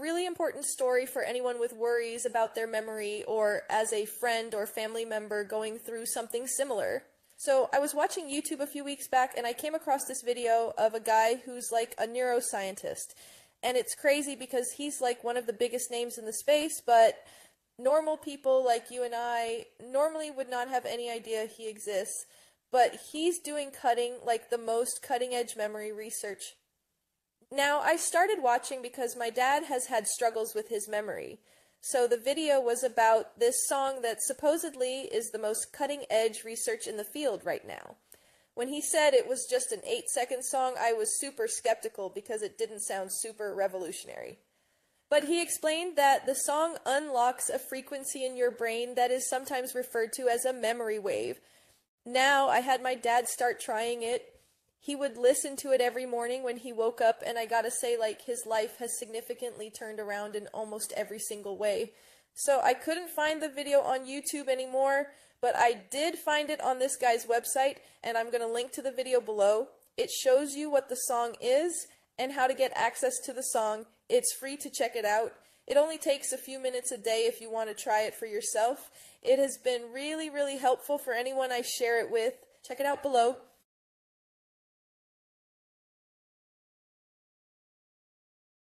really important story for anyone with worries about their memory or as a friend or family member going through something similar. So I was watching YouTube a few weeks back and I came across this video of a guy who's like a neuroscientist. And it's crazy because he's like one of the biggest names in the space, but normal people like you and I normally would not have any idea he exists. But he's doing like the most cutting edge memory research. Now, I started watching because my dad has had struggles with his memory. So the video was about this song that supposedly is the most cutting-edge research in the field right now. When he said it was just an 8-second song, I was super skeptical because it didn't sound super revolutionary. But he explained that the song unlocks a frequency in your brain that is sometimes referred to as a memory wave. Now, I had my dad start trying it. He would listen to it every morning when he woke up, and I gotta say, like, his life has significantly turned around in almost every single way. So I couldn't find the video on YouTube anymore, but I did find it on this guy's website, and I'm gonna link to the video below. It shows you what the song is and how to get access to the song. It's free to check it out. It only takes a few minutes a day if you want to try it for yourself. It has been really, really helpful for anyone I share it with. Check it out below.